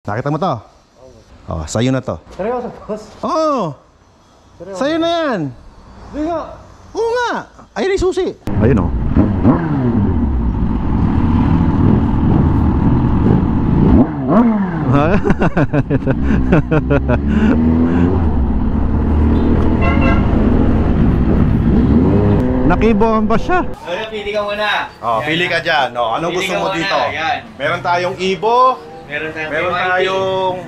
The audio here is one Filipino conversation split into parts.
Nakita mo to? Oh, sa'yo na to. Seryoso, boss? Oo! Sa'yo na yan! Hindi nga! Oo nga! Ayun ay susi! Ayun o. Nakibohan ba siya? Ano, pili ka muna. Oh, pili ka dyan. Oh, anong gusto mo dito? Meron tayong Ibo. Meron tayong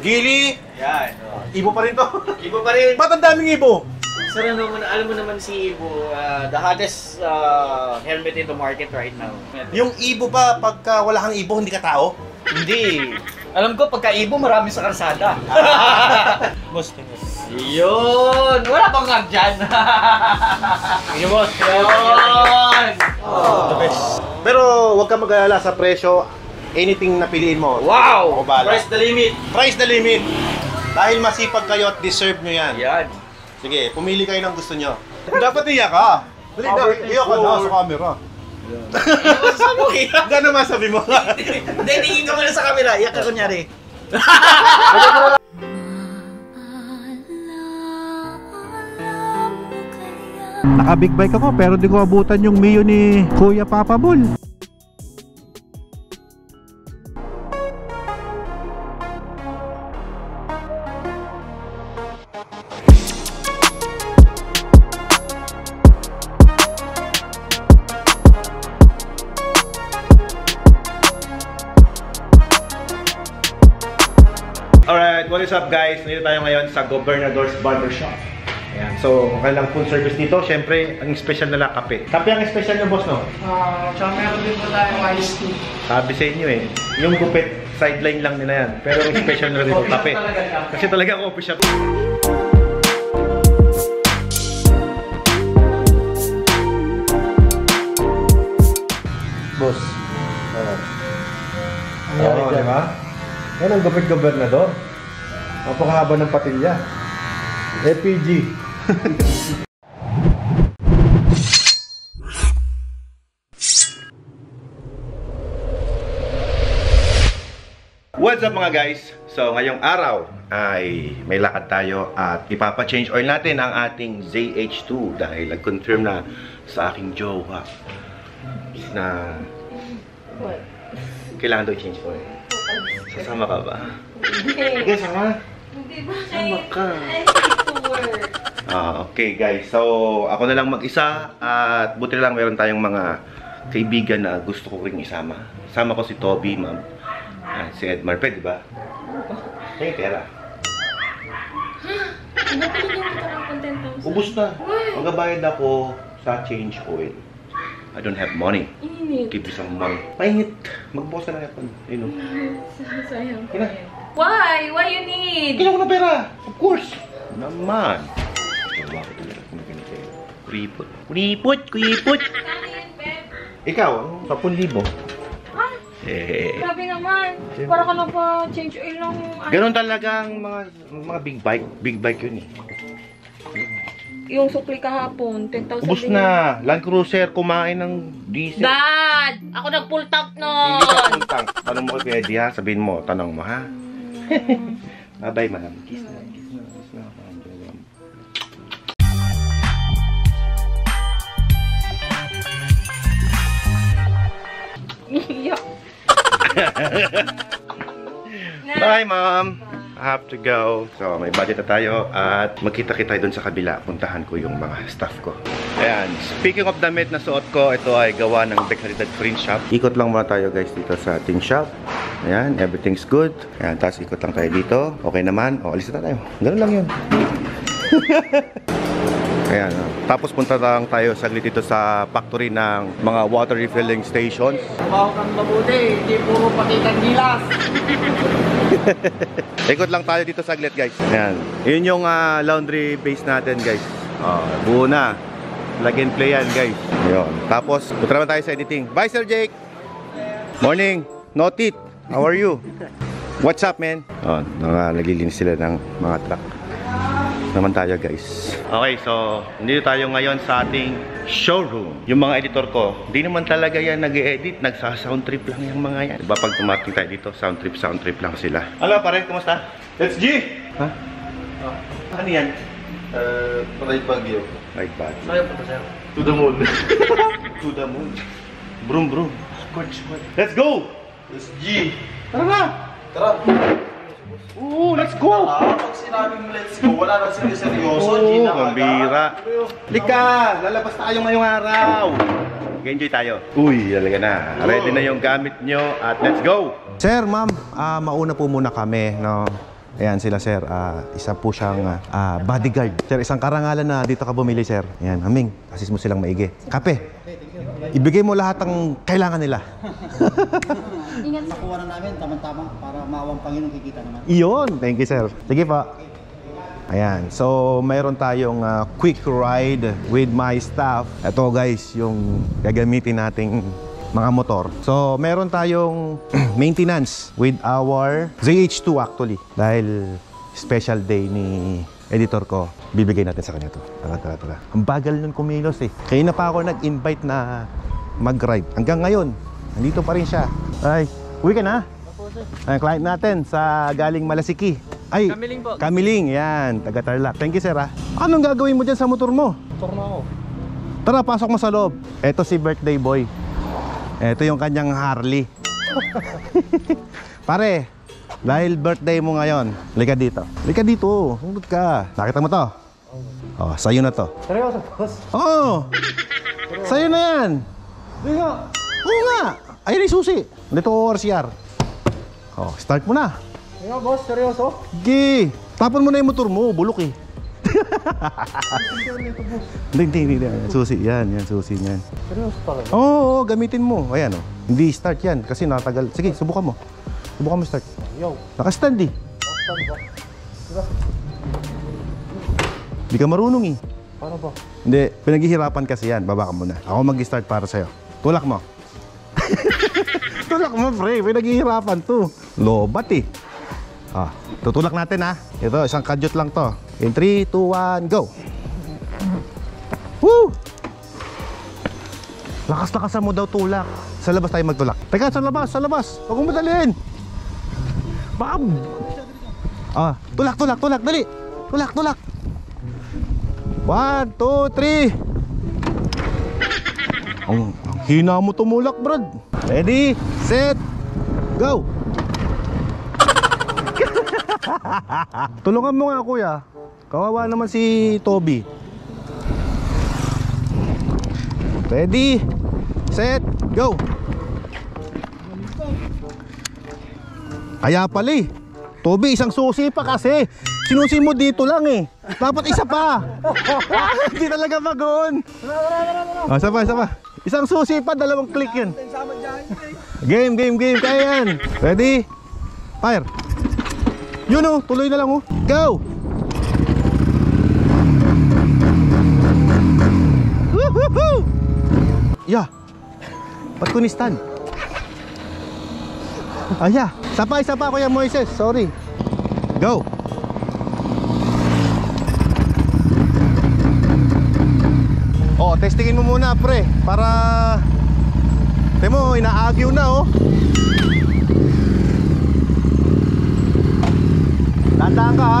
Gille. Ayan. Oh. Ibo pa rin to. Ibo pa rin. Ba't ang daming Ibo? Sir, alam mo naman si Ibo, the hottest helmet in the market right now. Yung Ibo ba, pagka wala kang Ibo, hindi ka tao? Hindi. Alam ko, pagka Ibo, marami sa karsada. Boss, yun! Wala pang nga dyan. Yun, boss. Yun! Oh. The best. Pero huwag ka mag-alala sa presyo. Anything na piliin mo. Wow! Price the limit! Price the limit! Dahil masipag kayo at deserve nyo yan. Yan. Sige, pumili kayo ng gusto nyo. Dapat iya ka. Iya ka na sa camera. Gano'n masabi mo? Hindi, tingin ka muna sa camera. Iya ka kunyari. Naka-big bike ako pero di ko abutan yung Mio ni Kuya Papa Bolt. What's up guys? Nandito tayo ngayon sa Governor's Barbershop. Ayan. So, kailang full service dito. Siyempre, ang special nila kape. Kape ang special nyo boss, no? Tsaka meron din pa tayong ice tea. Sabi sa inyo eh. Yung gupit, sideline lang nila yan. Pero ang special nila dito, kape. Kasi talaga coffee shop. Boss. Oo, di ba? Yan ang gupit gobernador. Napakahaba ng patilya. FPG. What's up mga guys? So ngayong araw ay may lakad tayo at ipapa-change oil natin ang ating ZH2 dahil nag-confirm na sa aking jowa na kailangan daw change oil. Sasama ka ba? Hindi. Yes, sama. Hindi ba kayo? I hate to work. Okay guys, so ako na lang mag-isa at buti lang meron tayong mga kaibigan na gusto ko rin isama. Sama ko si Tobi, ma'am. Si Edmar, pwede ba? Kaya pera. Ubus na. Magabayad ako sa change oil. I don't have money. Init. Give me some money. Painit. Magbukas na lang ako. You know? Sayang ko yan. Why? Why you need? Kailangan ko ng pera. Of course. Naman. Kuripot. Kuripot. Kuripot. Ikaw, 10,000. Ha? Eh. Grabe naman. Para ka na pa change oil ng... Ganun talagang mga big bike. Big bike yun eh. Yung sukli kahapon, 10,000. Ubus na. Land Cruiser, kumain ng diesel. Dad! Ako nag-pull tank nun. Hindi ka pull tank. Tanong mo kay Eddie ha. Sabihin mo. Tanong mo ha. Bye-bye, ma'am. Kiss na. Kiss na. Kiss na. Bye, ma'am. I have to go. So, may budget na tayo at magkita-kita doon sa kabila. Puntahan ko yung mga staff ko. Ayan. Speaking of damit na suot ko, ito ay gawa ng Dekalidad Print Shop. Ikot lang muna tayo guys dito sa ating shop. Ayan. Everything's good. Ayan. Tapos ikot lang tayo dito. Okay naman. O, alis na tayo. Ganun lang yun. Ayan. Tapos punta lang tayo saglit dito sa factory ng mga water refilling stations. Bawag kang mabuti. Hindi puro pakitang gilas. Ikot lang tayo dito saglit guys. Ayan. Yun yung laundry base natin guys. Buo na. Plug and play yan guys. Ayan. Tapos punta naman tayo sa editing. Bye Sir Jake. Morning. No teeth. How are you? What's up man? Naglilinis sila ng mga truck. naman tayo, guys. Okay, so nandito tayo ngayon sa ating showroom. Yung mga editor ko, di naman talaga yan nag-e-edit, nagsa-sound trip lang yung mga yan. Diba pag tumating tayo dito, sound trip lang sila. Hello pare, kumusta? Let's G! Ha? Oh. Ano yan? Right bagyo. Right bagyo. Ayaw pa sa'yo. To the moon. To the moon. Brum brum. Squad. Let's go! Let's G! Tara na! Tara! Oo, let's go! Pag sinabing let's go, wala na seryoso. Oo, gambira. Lika, lalabas tayo ngayong araw. Mag-enjoy tayo. Uy, talaga na. Ready na yung gamit nyo at let's go! Sir, ma'am, mauna po muna kami, no? Ayan sila, sir. Isa po siyang bodyguard. Sir, isang karangalan na dito ka bumili, sir. Ayan, Aming, assist mo silang maigi. Kape, ibigay mo lahat ang kailangan nila. Nakuha na namin, tama-tama, para maawang Panginoon kikita naman. Iyon! Thank you, sir. Sige pa. Ayan. So, mayroon tayong quick ride with my staff. Ito, guys, yung gagamitin nating mga motor. So, meron tayong maintenance with our ZH2 actually. Dahil special day ni editor ko, bibigay natin sa kanya to. Tara, tara, tara. Ang bagal nun kumilos eh. Kaya na pa ako nag-invite na mag-ride. Hanggang ngayon, nandito pa rin siya. Ay, uwi ka na? Opo, sir. Ang client natin sa galing Malasiqui. Ay, Camiling po. Camiling, yan. Taga-Tarlac. Thank you, sir, ha? Anong gagawin mo dyan sa motor mo? Motor na ako. Tara, pasok mo sa loob. Eto si birthday boy. Ito yung kanyang Harley. Pare, dahil birthday mo ngayon, lika dito. Lika dito, sundot ka. Nakita mo to? Oh, sa'yo na to. Seryoso, boss? Oo! Sa'yo na yan! Hindi nga! Oo nga! Ayun ay susi! Dito ko RCR. Oh, start mo na. Hindi nga, boss, seryoso? Sige! Tapan mo na yung motor mo, bulok eh. Hindi. Susi, yan, susi niyan. Seryoso talaga? Oo, gamitin mo. Ayan o. Hindi start yan kasi natagal. Sige, subukan mo. Subukan mo start. Yo. Naka-stand eh. Hindi ka marunong eh. Paano ba? Hindi, pinaghihirapan kasi yan. Baba ka muna. Ako mag-start para sa'yo. Tulak mo. Tulak mo, pre. Pinaghihirapan to. Lobat eh. Ah, tutulak natin ha. Ito, isang kadyot lang to. In 3, 2, 1, go! Woo! Lakas-lakasan mo daw tulak. Sa labas tayo magtulak. Teka, sa labas, sa labas! Huwag mong madaliin! Bam! Ah, tulak, tulak, tulak! Dali! Tulak, tulak! 1, 2, 3! Ang hina mo tumulak, brad! Ready, set, go! Tulungan mo nga, kuya. Kawawa naman si Tobi. Ready, set, go. Kaya pala eh, Tobi, isang susi pa kasi. Sinusi mo dito lang eh. Dapat isa pa. Hindi talaga magoon. Oh, isa pa, isa pa. Isang susi pa, dalawang click yun. Game. Kaya yan. Ready, fire. Yun oh, tuloy na lang oh. Go. Woohoo! Yeah. Ba't ko ni-stand? Ah, yeah. Sapa, Kuya Moises. Sorry. Go. Oh, testingin mo muna, pre. Para... Temo, ina-agyo na, oh. Tandaan ka, ha?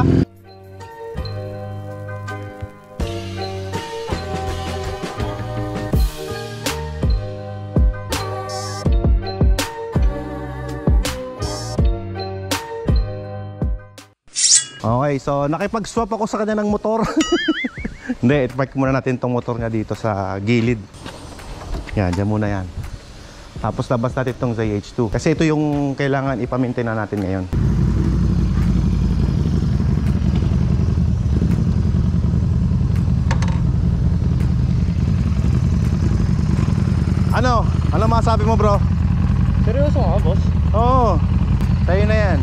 Okay, so nakipag-swap ako sa kanya ng motor. Hindi, i-park muna natin tong motor niya dito sa gilid. Yan, dyan muna yan. Tapos labas natin itong ZH2. Kasi ito yung kailangan ipamintain na natin ngayon. Ano? Ano masasabi mo, bro? Seryoso nga, boss? Oo, tayo na yan.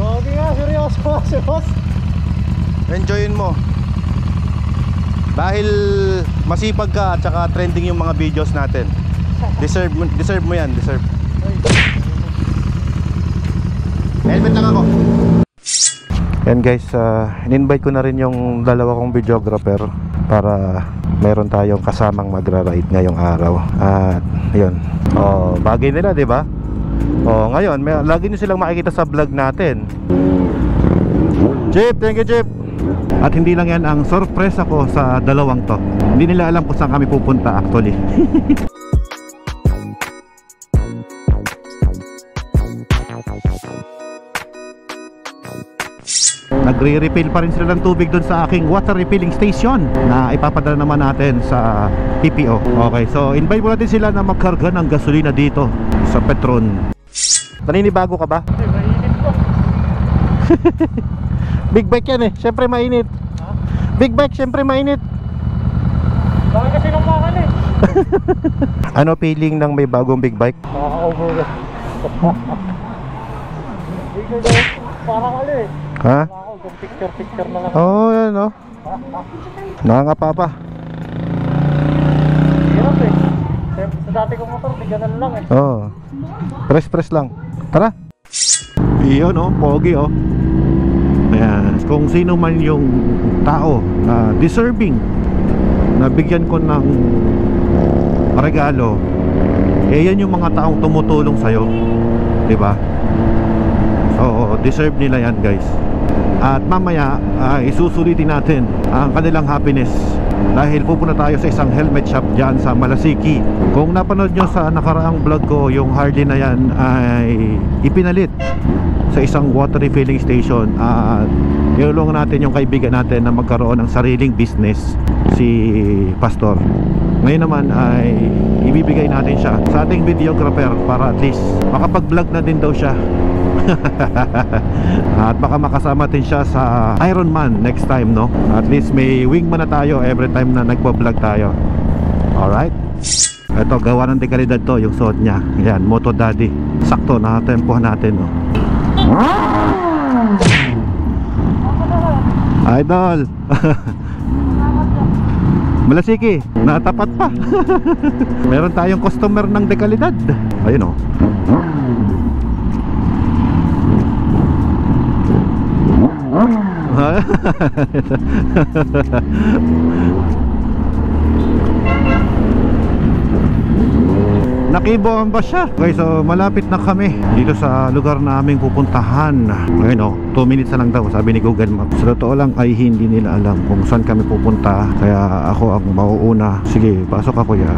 Okay nga, seryoso. Enjoyin mo. Dahil masipag ka at saka trending yung mga videos natin. Deserve mo yan, deserve. Helmet lang ako. Yan guys, in-invite ko na rin yung dalawa kong videographer para meron tayong kasamang magra-ride ngayong araw. At yun, bagay nila, diba? Ngayon, lagi nyo silang makikita sa vlog natin. Jeep, thank you Jeep. At hindi lang yan, ang sorpresa ko sa dalawang to, hindi nila alam kung saan kami pupunta actually. Nagre-refill pa rin sila ng tubig doon sa aking water refilling station na ipapadala naman natin sa PPO. Okay, so invite mo natin sila na magkarga ng gasolina dito sa Petron. Naninibago ka ba? Mainit po. Big bike yan eh, syempre mainit. Huh? Big bike, syempre mainit. Baka kasi nung makan eh. Ano feeling ng may bagong big bike? Nakaka-over. Parang ano eh. Ha? Picture na lang. Oo, yan o. Nakangapa pa. Hirap eh. Sa dati kong motor, bigyan lang eh. Oo. Press lang. Tara. Iyon o, pogi o. Ayan. Kung sino man yung tao na deserving na bigyan ko ng regalo, eh yan yung mga taong tumutulong sa'yo. Diba? Oo, deserve nila yan guys. At mamaya isusulitin natin ang kanilang happiness dahil pupunta tayo sa isang helmet shop dyan sa Malasiqui. Kung napanood nyo sa nakaraang vlog ko, yung Harley na yan ay ipinalit sa isang water refilling station. At tinulungan natin yung kaibigan natin na magkaroon ng sariling business, si Pastor. Ngayon naman ay ibibigay natin siya sa ating videographer para at least makapag-vlog na din daw siya. At baka makasama din siya sa Ironman next time, no? At least may wingman na tayo every time na nagpa-vlog tayo. Alright? Ito, gawa ng Dekalidad to, yung suot niya. Ayan, Moto Daddy. Sakto, nakatempohan natin, no? Idol! Malasiqui, natapat pa. Meron tayong customer ng Dekalidad. Ayun, no? Nakiboan ba siya? Okay, so malapit na kami dito sa lugar na aming pupuntahan. Ngayon o, 2 minutes na lang daw sabi ni Google Maps. Sa totoo lang ay hindi nila alam kung saan kami pupunta, kaya ako ang mauuna. Sige, pasok ako ya.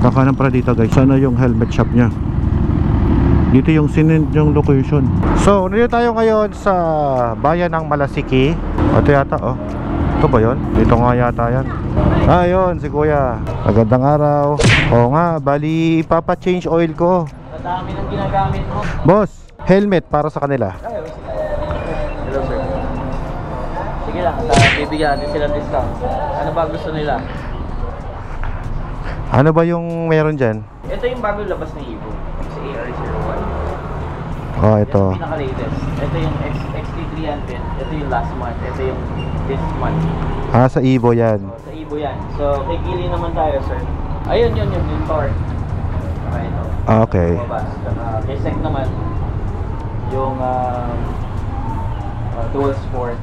Kakanan para dito guys. Sana yung helmet shop niya. Dito yung sinend yung location. So, nandito tayo ngayon sa bayan ng Malasiqui. Ito yata, oh. Ito ba yun? Dito nga yata yan. Ah, yun, si Kuya. Magandang araw. Oo nga, bali, ipapa-change oil ko. Madami ng ginagamit mo. Boss, helmet para sa kanila. Hello, sir. Sige lang, bibigyan natin sila discount. Ano ba gusto nila? Ano ba yung meron dyan? Ito yung bago labas ni Ibo. Oh, ito. Ito yung pinaka-latest. Ito yung XT300. Ito yung last month. Ito yung this month. Ah, sa Evo yan. Oh, sa Evo yan. So, kay Gille naman tayo, sir. Ayun, yun. Yung Thor. Okay, ito. Okay. Kay Sec naman, yung dual sport.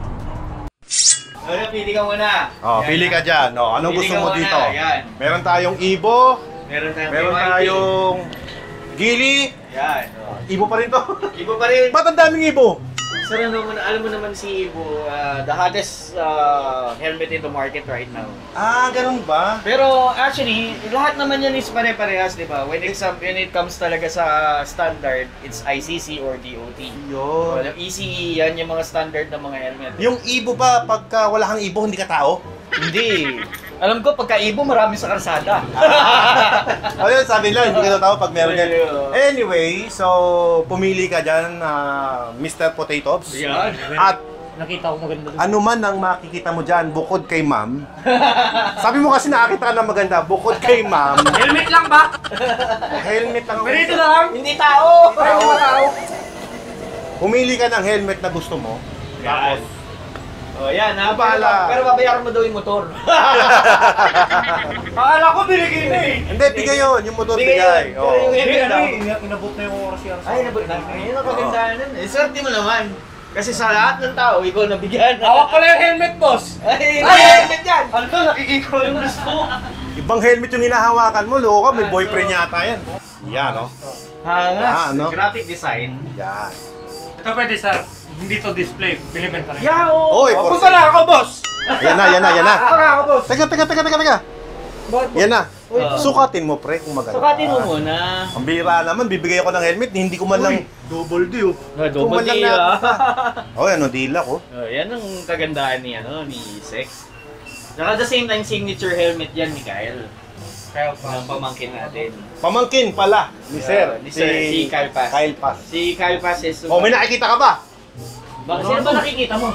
Ano, pili ka muna. Oh, yan. Pili ka dyan. Oh, anong pili gusto mo muna dito? Yan. Meron tayong Evo. Meron tayong Gille. Yan. Ibo pa rin to. Ibo pa rin. Ba't ang daming Ibo? Sir, alam mo naman si Ibo, the hottest helmet in the market right now. Ah, ganun ba? Pero actually, lahat naman yan is pare-parehas, di ba? When it comes talaga sa standard, it's ICC or DOT. Yun. ECE, yan yung mga standard na mga helmet. Yung Ibo ba, pagka wala kang Ibo, hindi ka tao? Hindi. Alam ko, pagka Ibo, marami sa karsada. Ayun, sabi nila, hindi ka tao pag meron yan. Anyway, so, pumili ka dyan, Mr. Potato. Yan. At, nakita ko maganda doon. Ano man ang makikita mo dyan, bukod kay ma'am. Sabi mo kasi nakakita ka na maganda, bukod kay ma'am. Helmet lang ba? Helmet lang. Ganito lang? Hindi tao. Hindi tao. Pumili ka ng helmet na gusto mo. Yes. Oh, yan ha, pero babayaran mo daw yung motor. Akala ko binigay na eh. Hindi, bigay yun, yung motor bigay. Yung inabot na yung oras yan. Ay, inabot na. Ayun ang pagandahan nun. Eh, swerte mo naman. Kasi sa lahat ng tao, ikaw nabigyan. Hawak pala yung helmet, boss! Ay, helmet yan! Ano, nakikita ko yung gusto. Ibang helmet yung hinahawakan mo, loko, may boyfriend yata yan. Yan, no? Hangas, graphic design. Yan. Ito pwede sa, hindi to display, bilibenta rin. Yan, oo! Punta na ako, boss! Yan na. Punta na ako, boss! Teka. Yan na. Sukatin mo, pre, kung maganda. Sukatin mo muna. Ang bira naman, bibigay ako ng helmet, hindi ko man lang... Double D, oh. Double D, oh. Oh, ano, deal ako. Yan ang kagandahan ni Sex. At the same time, signature helmet yan ni Kyle. Kyle Paz. Ang pamangkin natin. Pamangkin pala ni Sir. Si Kyle Paz. Si Kyle Paz is... Oh, may nakikita ka ba? Sino ba nakikita mo?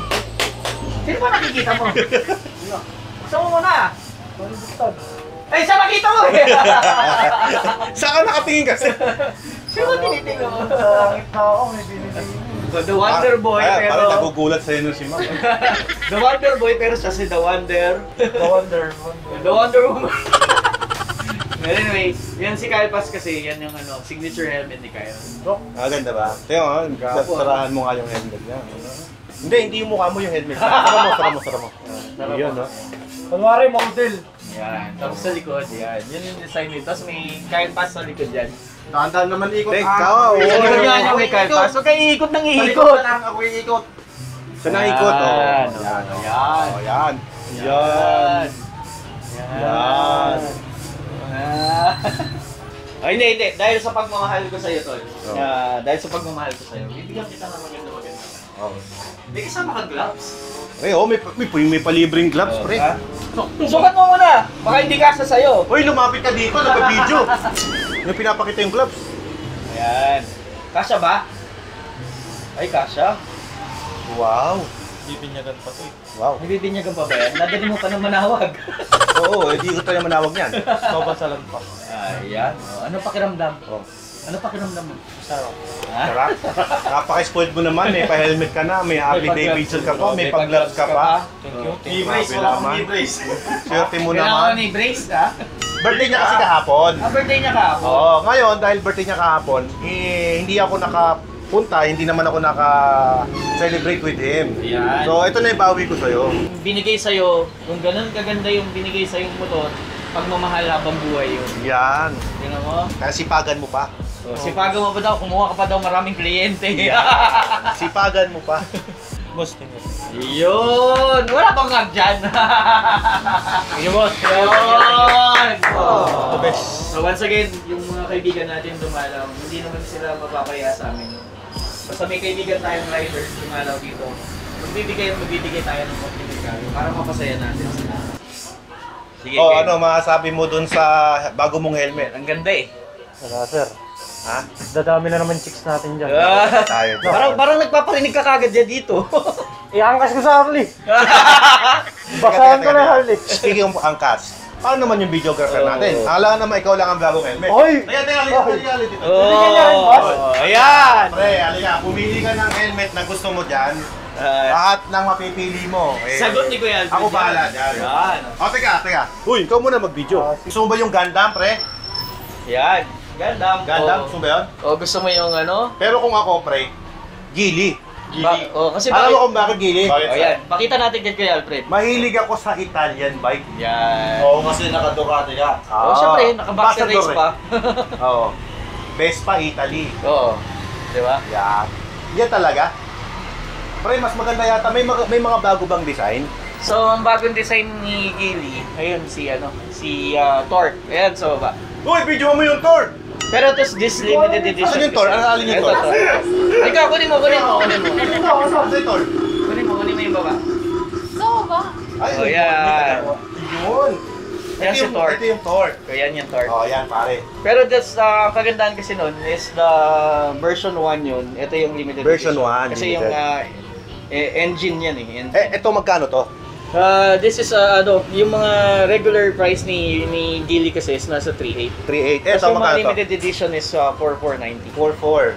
Gusto mo muna. Ay, siya nakita mo eh! Saan ka nakatingin kasi? Siya mo tinitingin mo. Nakit na ako, may tinitingin. The Wonder Boy pero... Parang nagugulat sa'yo nun si Ma'am. The Wonder Boy pero siya si The Wonder Woman. Anyway, yan si Kyle Paz kasi, yan yung signature helmet ni Kyle. Ganda ba? Tiyo, sarahan mo nga yung helmet niya. Hindi yung mukha mo yung helmet. Sara mo. Yun, no? Kunwari, model. Yan, tapos sa likod, yan. Yun yung design nito. Tapos may Kyle Paz sa likod yan. Nakandaan naman ikot. Teka, oo. Yan yung may Kyle Paz. Huwag kayong iikot ng iikot. Ako yung iikot. Siya na ikot, oo. Yan. Ay, hindi. Dahil sa pagmamahal ko sa'yo, Tol. Bibigyan kita ng maganda. Oo. May kasama ka gloves. Ay, oo. May palibring gloves, pre. Sukat mo muna! Baka hindi kasa sa'yo. Uy, lumapit ka dito. Nagpa-video. May pinapakita yung gloves. Ayan. Kasya ba? Ay, kasya. Wow. Nabibinyagan pa ito. Wow. Nabibinyagan pa ba yan? Nadali mo pa ng manawag. Oo, hindi ko pa ng manawag yan. Soba sa lagpak. Ayan. Ano pakiramdam? Ano pakiramdam mo? Sarap. Sarap? Napaka-spoiled mo naman eh. Pa-helmet ka na, may Harley Davidson ka pa, may pag-gloves ka pa. I-brace, wala akong i-brace. Swerte mo naman. Kailangan mo i-brace ka? Birthday niya kasi kahapon. Birthday niya kahapon? Oo, ngayon dahil birthday niya kahapon, hindi ako nakapunta, hindi naman ako naka-celebrate with him. So ito na yung bawi ko sa'yo. Binigay sa'yo, kung ganun kaganda yung binigay sa'yong motor, pagmamahal habang buhay yun. Yan. Tingnan mo. Kaya sipagan mo pa. Sipagan mo pa daw, kumuha ka pa daw maraming kliyente. Sipagan mo pa. Boss, tingnan. Yun! Wala bang nga dyan? Yung boss. Yun! The best. So once again, yung mga kaibigan natin dumalaw, hindi naman sila mapapaya sa amin. Basta may kaibigan tayong riders dumalaw dito, magbibigay tayo ng magbibigay para mapasaya natin sila. Sige, ano masasabi mo dun sa bago mong helmet? Ang ganda eh. Sala, sir. Ha? Dadami na naman chicks natin dyan. Parang nagpaparinig ka kagad dyan dito. I-angkas ko sa Harley. Basahan ko na Harley. Speaking of angkas, paano naman yung videographer natin? Alam naman ikaw lang ang bagong helmet. Oy! Ayan! Ayan! Pre, alika, pumili ka ng helmet na gusto mo dyan. Lahat ng mapipili mo. Sagot ni Kuya Alfred. Ako bahala dyan. O, teka. Uy, ikaw muna mag-video. Gusto mo ba yung Gundam, pre? Ayan. Gundam, gusto mo ba yun? O, gusto mo yung ano? Pero kung ako, pre, Gille. Alam mo kung bakit Gille? Pakita natin kay Kuya Alfred. Mahilig ako sa Italian bike. Oo, kasi naka-Ducati ka. Oo, syempre, naka-boxer race pa. Oo. Vespa, Italy. Oo. Diba? Yan. Yan talaga. Pre, mas maganda yata. May mga bago bang design? So, ang bagong design ni Gille, ayun, si Thor. Ayan, sa baba. Uy, video mo yung Thor! Pero ito is this limited edition. Asan yung Thor? Alin yung Thor? Ikaw, kunin mo. Kunin mo yung baba. Saan ba? O yan. Yun. Ayan si Thor. Ito yung Thor. Ayan yung Thor. O yan, pare. Pero that's, ang kagandaan kasi nun is the version 1 yun. Ito yung limited edition. Version 1. Kasi yung engine yan eh. Ito magkano to? This is, yung mga regular price ni Gille kasi is nasa 3.8. 3.8. Tapos yung mga limited edition is 4.490. 4.4.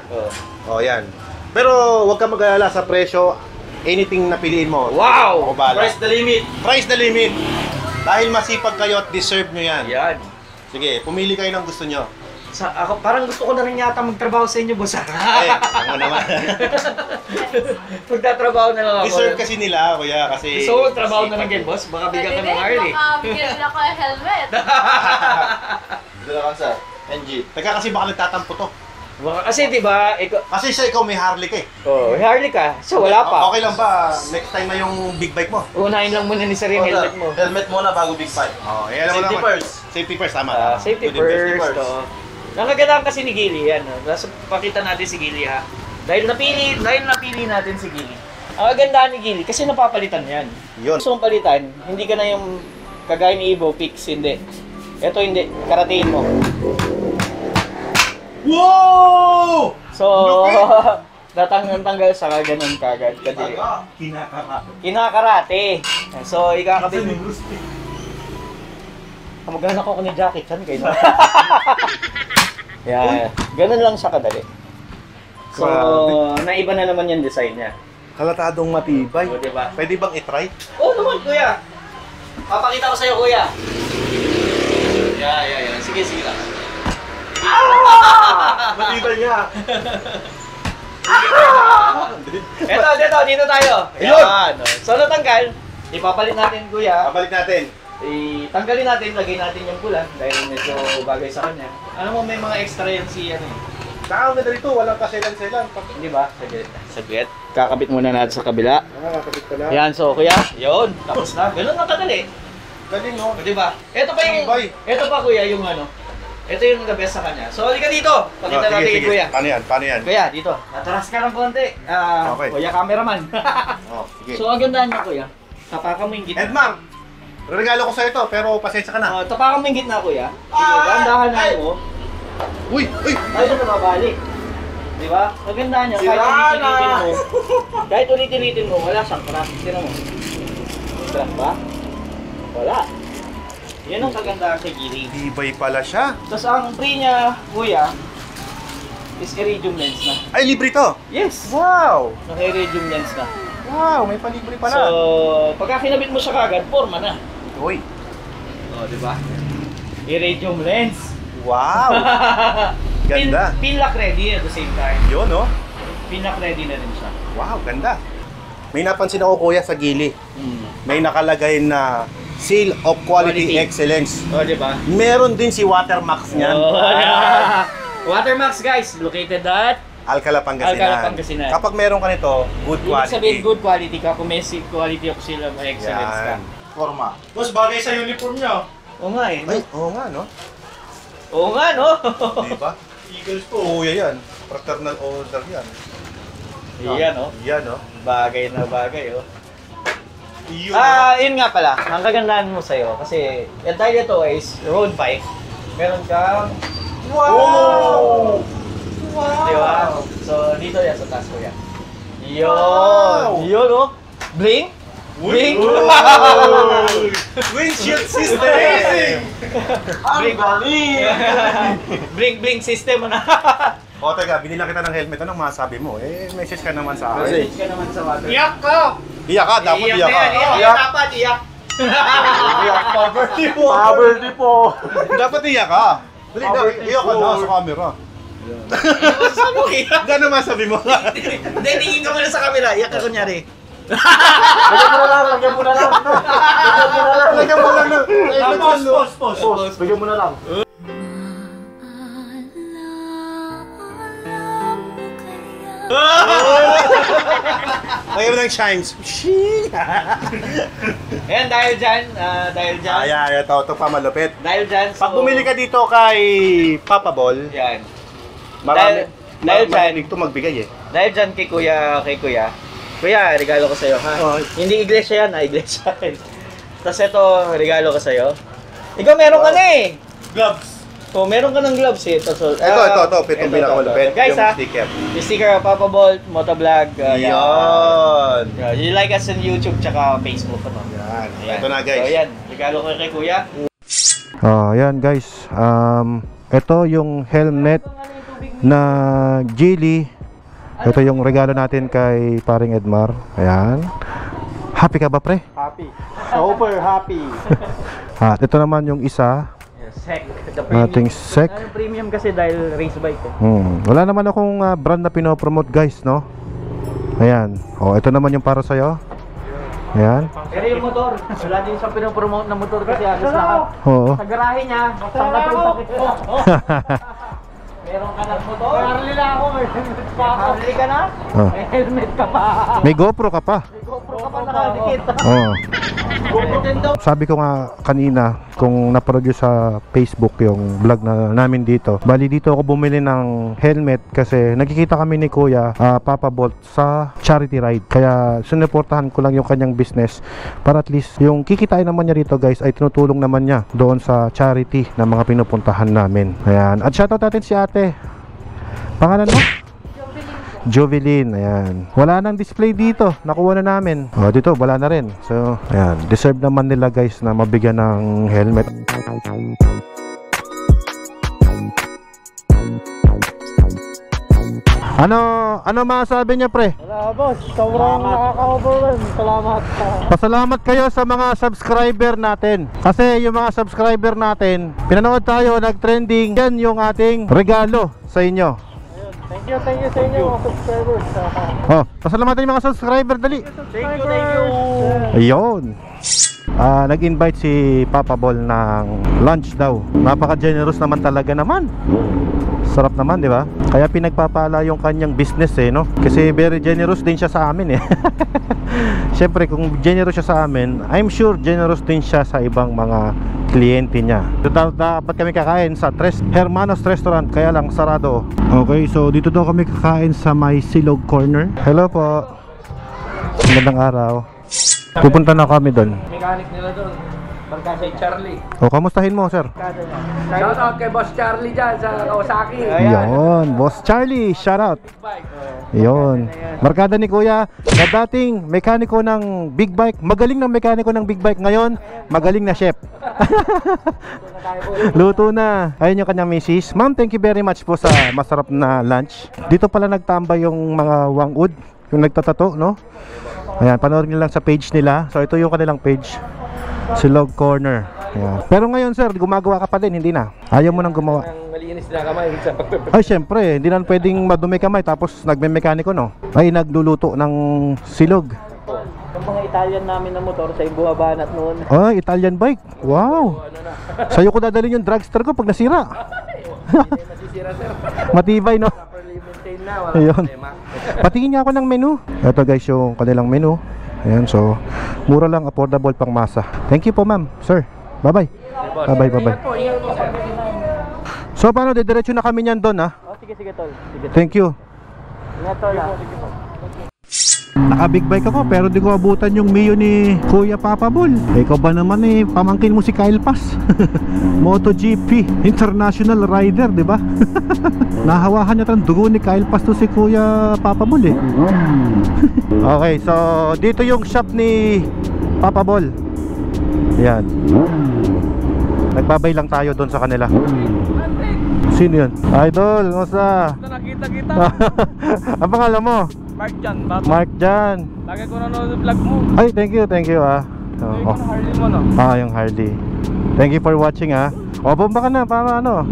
O, yan. Pero huwag ka mag-alala sa presyo. Anything na piliin mo. Wow! Price the limit. Price the limit. Dahil masipag kayo at deserve nyo yan. Yan. Sige, pumili kayo ng gusto nyo. Ako, parang gusto ko na rin yata magtrabaho sa inyo, boss. Ay, ano naman. Magtatrabaho na lang ako. Deserve kasi nila, kuya, kasi... So, trabaho na lang again, boss. Baka bigyan ka ng Harley. Bigyan ako ng helmet. Bigyan ka sa NG. Teka, kasi baka nagtatampo to. Kasi diba, kasi siya ikaw may Harley ka eh. Oo, may Harley ka. So, wala pa. Okay lang ba? Next time na yung big bike mo. Unahin lang muna ni Sari yung helmet mo. Helmet muna bago big bike. Oo, ayan lang naman. Safety first. Safety first, tama. Safety first. Nangagandaan kasi ni Gille, yan. Pakita natin si Gille ha. Dahil napili natin si Gille. Ang agandaan ni Gille, kasi napapalitan yan. Yun. Gusto mong palitan, hindi ka na yung kagaya ni Ibo, fix, hindi. Ito hindi, karatein mo. Wow! So, natanggal sa ganun kagad. Kinakarate. So, ikakabit. Kamagana ko ni jacket yan kayo. Yeah, ganun lang siya kadali. So, naiba na naman yung design niya. Kalatadong matibay. O, diba? Pwede bang i-try? Oo naman, kuya. Papakita ko sa'yo, kuya. Yeah. Sige, sige lang. Matibay niya. Eto, dito tayo. Ayan. So, natanggal. Ipapalit natin, kuya. Papalit natin. Tanggalin natin, lagay natin yung pula dahil medyo bagay sa kanya. Ano mo, may mga extra yan si ano eh. Saka na rito, walang kaselan-selan. Hindi ba? Saglit. Kakabit muna natin sa kabila. Kakabit pala. Yan, so kuya. Yun, tapos na. Ganun na kadali. Galing no? Di ba? Ito pa kuya, yung ano. Ito yung the best sa kanya. So, halika dito. Pakita natin kay kuya. Paano yan? Kuya, dito. Atras ka ng konti. Okay. Kuya, cameraman. Oh, sige. So, ang ganda niya kuya. Tapakan mo yung gitna. Edmar! Regalo ko sa ito, pero pasensya ka na. Tapakan mo yung gitna, kuya. Sige, gandahan na mo. Uy! Ay, ito mabalik. Di ba? Maganda niya. Kahit ulit-ulitin mo, wala siyang crack. Sino mo? Crack ba? Wala. Yan ang kagandahan sa Gille. Tibay pala siya. Tapos ang free niya, kuya, is iridium lens na. Ay, libre to? Yes. Wow! Naka-iridium lens na. Wow, may palibre pala. So, pagka kinabit mo siya kagad, forma na. Uy. O, diba? Iridium lens. Wow! Ganda. Pinlock ready at the same time. Yun, no? Pinlock ready na rin siya. Wow, ganda. May napansin ako, kuya, sa Gille. May nakalagay na seal of quality excellence. O, diba? Meron din si Watermax niyan. Oh, yeah. Watermax, guys, located at Alcala, Pangasinan. Kapag meron ka nito, good quality. Ibig sabihin, good quality ka. Kung may quality of seal of excellence ka. Forma. Boss, bagay sa uniform niya. Oo nga eh. Ay, oo nga, no? Diba? Eagles po, yan. Fraternal order yan. Iyan, no? Bagay na bagay, oh. Yun nga pala. Ang kagandaan mo sa'yo. Kasi, yung tayo ito is road bike. Meron kang... Wow! Diba? So, dito yan sa taas ko yan. Yun, oh. Bling? Bling? Windshield system! Amazing! Ang galing! Bling system, ano? O, teka, binila kita ng helmet. Anong masasabi mo? Message ka naman sa akin. Iyak ka! Dapat iyak ka. Iyak. Iyak poverty po. Dapat iyak ka. Iyak ka na sa camera. Gano'n masabi mo? Hindi, tingin ko na sa camera. Iyak ka kunyari. Lagyan mo na lang. Pause. Lagyan mo na lang. Lagyan mo ng chimes. Ayan, dahil dyan. Ayan, ito pa malupit. Dahil dyan. Pag bumili ka dito kay Papa Bolt. Ayan. Dahil dyan. Ito magbigay eh. Dahil dyan kay kuya. Kuya, regalo ko sa'yo, ha? Oh. Hindi iglesia yan, iglesia. Tapos ito, regalo ko sa'yo. Ikaw, meron ka na eh! Gloves! So, meron ka ng gloves eh. Ito. Pitong pinakamalupit. Guys, ha? Yung sticker, Papa Bolt, Motovlog. Yun! You like us on YouTube, tsaka Facebook. Yan. Ito na, guys. So, yan. Regalo ko kay kuya. Yan, guys. Ito yung helmet na Gille. Ito yung regalo natin kay paring Edmar. Ayan. Happy ka ba, pre? Happy. Super happy. At ito naman yung isa. Yes. Sec. Ating Sec. Premium kasi dahil race bike eh. Wala naman akong brand na pinopromote guys, no? Ayan. O, ito naman yung para sa'yo. Ayan. Pero yung motor, wala din siya pinopromote na motor kasi alas lahat. Oo. Sa garahe niya, sangkat yung sakit. Meron ka ng motor? Harley na ako. Harley ka na? May helmet ka pa. May GoPro ka pa. May GoPro ka pa nakadikit. Oo. Sabi ko nga kanina kung naproduce sa Facebook yung vlog na namin dito. Bali dito ako bumili ng helmet kasi nakikita kami ni Kuya Papa Bolt sa charity ride. Kaya sinuportahan ko lang yung kanyang business para at least yung kikitain naman niya dito guys ay tinutulong naman niya doon sa charity na mga pinupuntahan namin. Ayan. At shoutout natin si ate. Pangalan mo? Joveline, ayan. Wala nang display dito. Nakuha na namin. O, dito, wala na rin. So, ayan. Deserve naman nila guys na mabigyan ng helmet. Ano masasabi niya, pre? Wala, boss. Sobrang nakaka-overwhelm. Salamat. Pasalamat kayo sa mga subscriber natin. Kasi yung mga subscriber natin, pinanood tayo, nag-trending. Yan yung ating regalo sa inyo. Thank you sa inyo mga subscribers. Pasalamatan yung mga subscriber, dali. Thank you, thank you. Ayun. Nag-invite si Papa Bol ng lunch daw. Napaka-generous naman talaga naman. Sarap naman, di ba? Kaya pinagpapala yung kanyang business eh, no? Kasi very generous din siya sa amin eh. Siyempre, kung generous siya sa amin, I'm sure generous din siya sa ibang mga kliyente niya. Dapat kami kakain sa Tres Hermanos Restaurant, kaya lang sarado. Okay, so dito daw kami kakain sa may Silog Corner. Hello po. Magandang araw. Pupunta na kami doon. Mechanic nila doon. Pagkasay Charlie. O, kamustahin mo, sir? Shout out kay Boss Charlie dyan sa Kawasaki. Ayan, Boss Charlie, shout out. Ayan. Markada ni Kuya, na dating mekaniko ng big bike. Magaling ng mekaniko ng big bike. Ngayon, magaling na chef. Luto na. Ayun yung kanyang misis. Ma'am, thank you very much po sa masarap na lunch. Dito pala nagtambay yung mga wangud, yung nagtatato, no? Ayan, panoorin nyo lang sa page nila. So, ito yung kanilang page. Silog Corner. Ayan. Pero ngayon sir, gumagawa ka pa din, hindi na? Ayaw mo nang gumawa? Malinis na kamay. Ay syempre, hindi na pwedeng madumi kamay. Tapos nagme-mekaniko, no? Ay nagluluto ng silog. Yung mga Italian namin na motor sa Ibo banat noon. Ay, Italian bike? Wow! Sa'yo ko dadalhin yung dragster ko pag nasira. Masisira sir. Matibay, no? Ayun. Patingin niya ako ng menu. Ito guys yung kanilang menu. Ayan, so mura lang, affordable pang masa. Thank you po ma'am, sir. Bye-bye. Bye-bye, bye-bye. So paano, didiretso na kami niyan doon, ha? Oh, sige, sige tol. Sige, tol. Thank you. Ingat tol. Naka-big bike ako pero di ko abutan yung Mio ni Kuya Papa Bol. Ikaw ba naman eh, pamangkin mo si Kyle Paz. MotoGP, international rider, di ba? Nahawahan niya ng dugo ni Kyle Paz to si Kuya Papa Bol eh. Okay, so dito yung shop ni Papa Bol. Ayan. Nagbabay lang tayo doon sa kanila. Sino yun? Idol, kumusta? Nakita-kita. Ang pangalan mo? Mark Jan. Mark Jan. Lagi ko nanonood yung vlog mo. Ay, thank you ah. Yung Harley mo, no? Ah, yung Harley. Thank you for watching ah. O, bomba ka na para ano.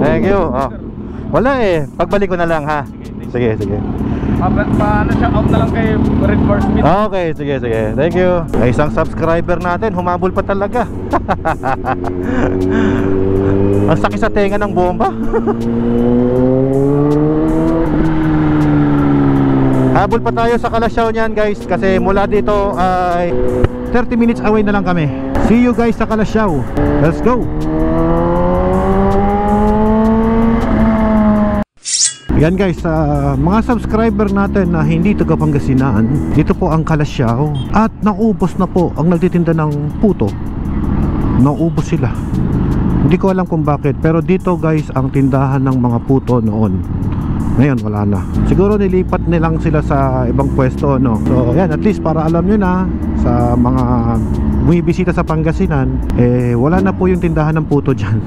Thank you. Oh. Wala eh. Pagbalik ko na lang ha. Sige, sige. Paano siya out na lang kay Red Bar Smith. Okay, sige, sige. Thank you. Ay, isang subscriber natin. Humabol pa talaga. Ang sakit sa tenga ng bomba. Habol pa tayo sa Kalasiao niyan guys. Kasi mula dito ay 30 minutes away na lang kami. See you guys sa Kalasiao. Let's go. Yan guys, mga subscriber natin na hindi taga Pangasinan, dito po ang Kalasiao at naubos na po ang nagtitinda ng puto. Naubos sila. Hindi ko alam kung bakit, pero dito guys ang tindahan ng mga puto noon. Ngayon wala na. Siguro nilipat nilang sila sa ibang pwesto, no? So yan, at least para alam nyo na sa mga bumibisita sa Pangasinan, eh wala na po yung tindahan ng puto dyan.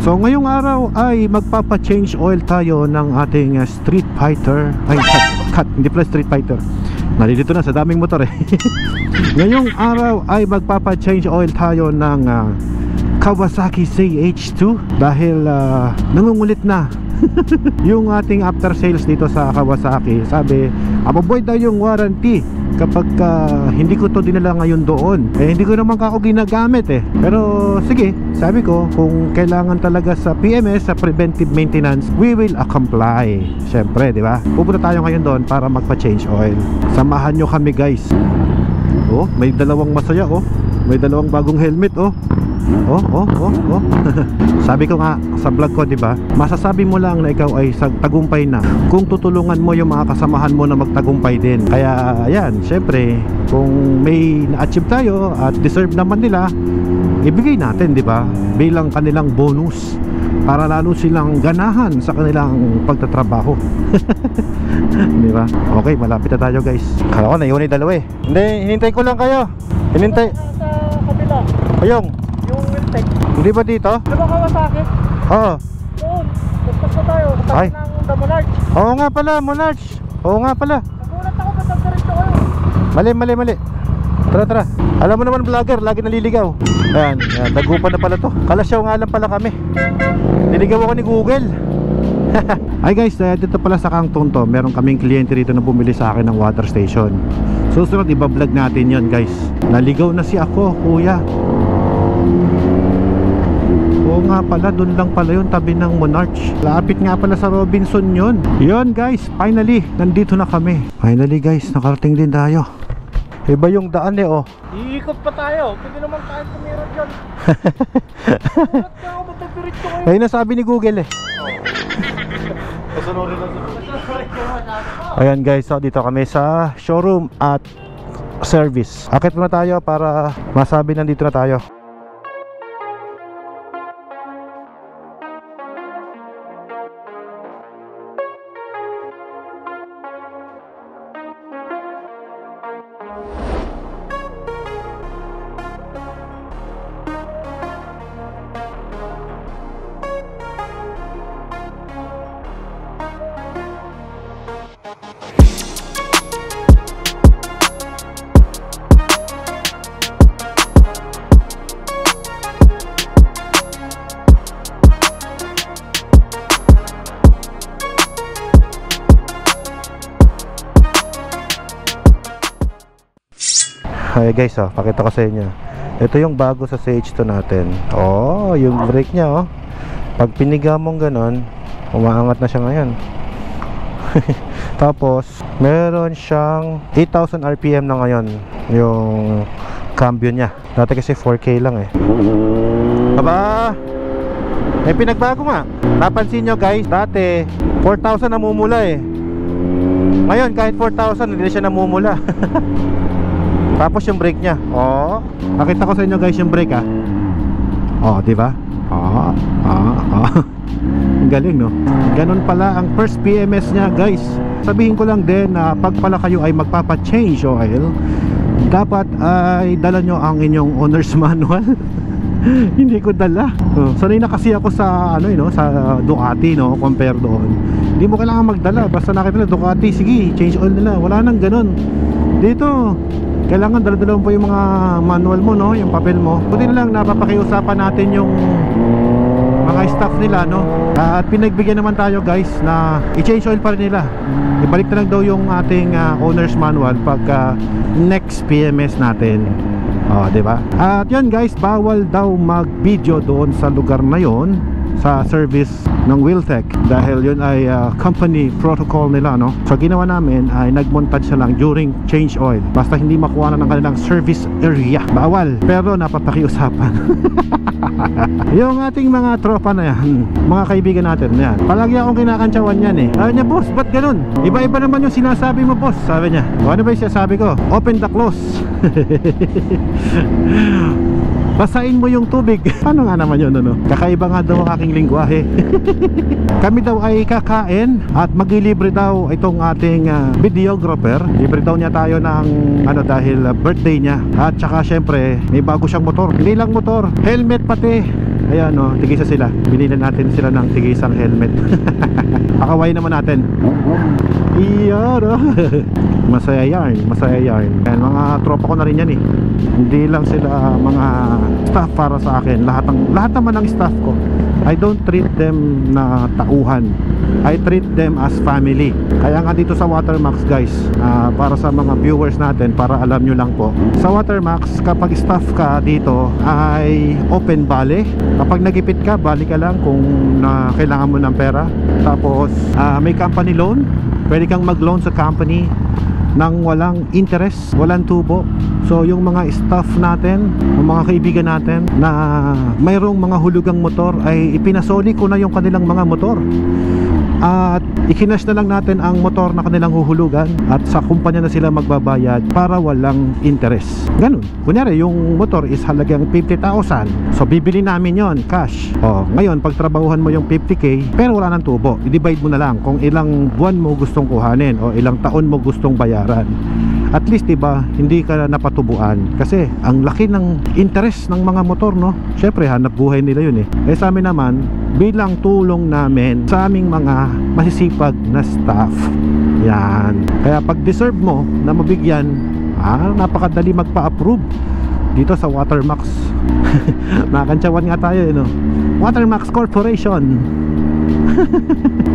So ngayong araw ay magpapa-change oil tayo ng ating street fighter. Ay, cut, hindi pala street fighter. Nalilito na sa daming motor eh. Ngayong araw ay magpapa-change oil tayo ng Kawasaki ZH2 dahil nangungulit na yung ating after sales dito sa Kawasaki. Sabi, avoid daw yung warranty kapag hindi ko to dinala ngayon doon. Eh hindi ko naman ako ginagamit eh. Pero sige, sabi ko kung kailangan talaga sa PMS, sa preventive maintenance, we will comply. Syempre, di ba? Pupunta tayo ngayon doon para magpa-change oil. Samahan nyo kami, guys. Oh, may dalawang masaya oh. May dalawang bagong helmet oh. Oh. Sabi ko nga sa vlog ko, 'di ba? Masasabi mo lang na ikaw ay tagumpay na kung tutulungan mo yung mga kasamahan mo na magtagumpay din. Kaya ayan, syempre, kung may na-achieve tayo at deserve naman nila, ibigay natin, 'di ba? Bilang kanilang bonus para lalo silang ganahan sa kanilang pagtatrabaho. Di ba? Okay, malapit na tayo, guys. Kala ko na yun ay dalawa eh. Hindi, hinintay ko lang kayo. Hinintay sa kapila. Ayong WheelTech. Hindi ba dito? Diba Kawasaki? Oo. Doon. Tapos na tayo. Ay. Ng Monarch. Oo nga pala, Monarch. Oo nga pala. Nagulat ako ba't nagkarito kayo. Mali. Tara, tara. Alam mo naman, vlogger, lagi naliligaw. Ayan, ayan. Nagupa na pala to. Kalasiao nga lang pala kami. Niligaw ako ni Google. Ay guys, dito pala sa Kangtong to, meron kaming kliyente rito na bumili sa akin ng water station. Susunod, iba-vlog natin yon, guys. Naligaw na si ako, kuya. Oo nga pala, doon lang pala yun, tabi ng Monarch. Lapit nga pala sa Robinson yun. Yun guys, finally, nandito na kami. Finally guys, nakarating din tayo. Iba yung daan eh oh. Iikot pa tayo, pwede naman tayo tumira dyan. Surat ka ako, matapirit ko kayo. Ayun na sabi ni Google eh. Ayan guys, so dito kami sa showroom at service. Akit muna tayo para masabi nandito na tayo. Okay guys, oh, pakita ko sa inyo. Ito yung bago sa CH2 natin. Oh, yung brake niya oh. Pag piniga mong ganon, umaangat na siya ngayon. Tapos, meron siyang 8,000 RPM na ngayon yung cambio niya. Dati kasi 4K lang eh. Aba! May pinagbago nga. Napansin nyo guys, dati 4,000 namumula eh. Ngayon kahit 4,000 hindi na siya namumula. Tapos yung brake niya. Oh, nakita ko sa inyo guys yung brake ah. Oh, 'di ba? Ah. Galing no. Ganun pala ang first PMS niya, guys. Sabihin ko lang din na pag pala kayo ay magpapa-change oil, dapat ay dala nyo ang inyong owner's manual. Hindi ko dala. Sanay na kasi ako sa ano, no, sa Ducati no, compare doon. Hindi mo kailangan magdala basta nakita na Ducati, sige, change oil nila. Wala nang ganun. Dito, kailangan dala-dala mo po yung mga manual mo, no, yung papel mo. Buti na lang napapakiusapan natin yung mga staff nila, no. At pinagbigyan naman tayo, guys, na i-change oil pa rin nila. Ibalik na lang daw yung ating owner's manual pagka next PMS natin. Oh, 'di ba? At 'yun guys, bawal daw mag-video doon sa lugar na 'yon sa service ng WheelTech dahil 'yun ay company protocol nila, no. So ginawa namin ay nagmontage lang during change oil. Basta hindi makuha na ng kanilang service area. Bawal, pero napapakiusapan. Yung ating mga tropa na 'yan, mga kaibigan natin 'yan. Palagi akong kinakantsawan 'yan eh. Sabi niya, boss, ba't ganun? Iba-iba naman yung sinasabi mo, boss. Sabi niya. O, ano ba yung sinasabi ko? Open the close. basahin mo yung tubig. Paano nga naman yun, ano? Kakaiba nga daw ang aking lingwahe. Kami daw ay kakain at maglilibre daw itong ating videographer. Libre daw niya tayo ng ano dahil birthday niya. At saka syempre may bago siyang motor. Hindi lang motor, helmet pati. Ayan o, tigisa sila. Binili natin sila ng tigisang helmet. Pakaway naman natin. Iyan o. Masaya yarn, masaya yarn. Ayan, mga tropa ko na rin yan eh. Hindi lang sila mga staff para sa akin. Lahat naman ng staff ko. I don't treat them na tauhan. I treat them as family. Kaya nga dito sa Watermax guys, para sa mga viewers natin, para alam nyo lang po. Sa Watermax, kapag staff ka dito ay open bale. Kapag nagipit ka, bali ka lang kung kailangan mo ng pera. Tapos may company loan. Pwede kang mag-loan sa company nang walang interest, walang tubo. So yung mga staff natin, yung mga kaibigan natin na mayroong mga hulugang motor ay ipinasoli ko na yung kanilang mga motor at ikinash na lang natin ang motor na kanilang huhulugan at sa kumpanya na sila magbabayad para walang interest. Ganun, kunyari yung motor is halagang 50,000, so bibili namin yon cash. O, ngayon pagtrabahuhan mo yung 50k pero wala ng tubo, i-divide mo na lang kung ilang buwan mo gustong kuhanin o ilang taon mo gustong bayaran. At least diba, hindi ka napatubuan kasi ang laki ng interest ng mga motor, no? Syempre hanap buhay nila yun eh. Eh sa amin naman, bilang tulong namin sa aming mga masisipag na staff. Yan. Kaya pag deserve mo na mabigyan, napakadali magpa-approve dito sa Watermax. Nakakantsawan nga tayo eh, no? Watermax Corporation.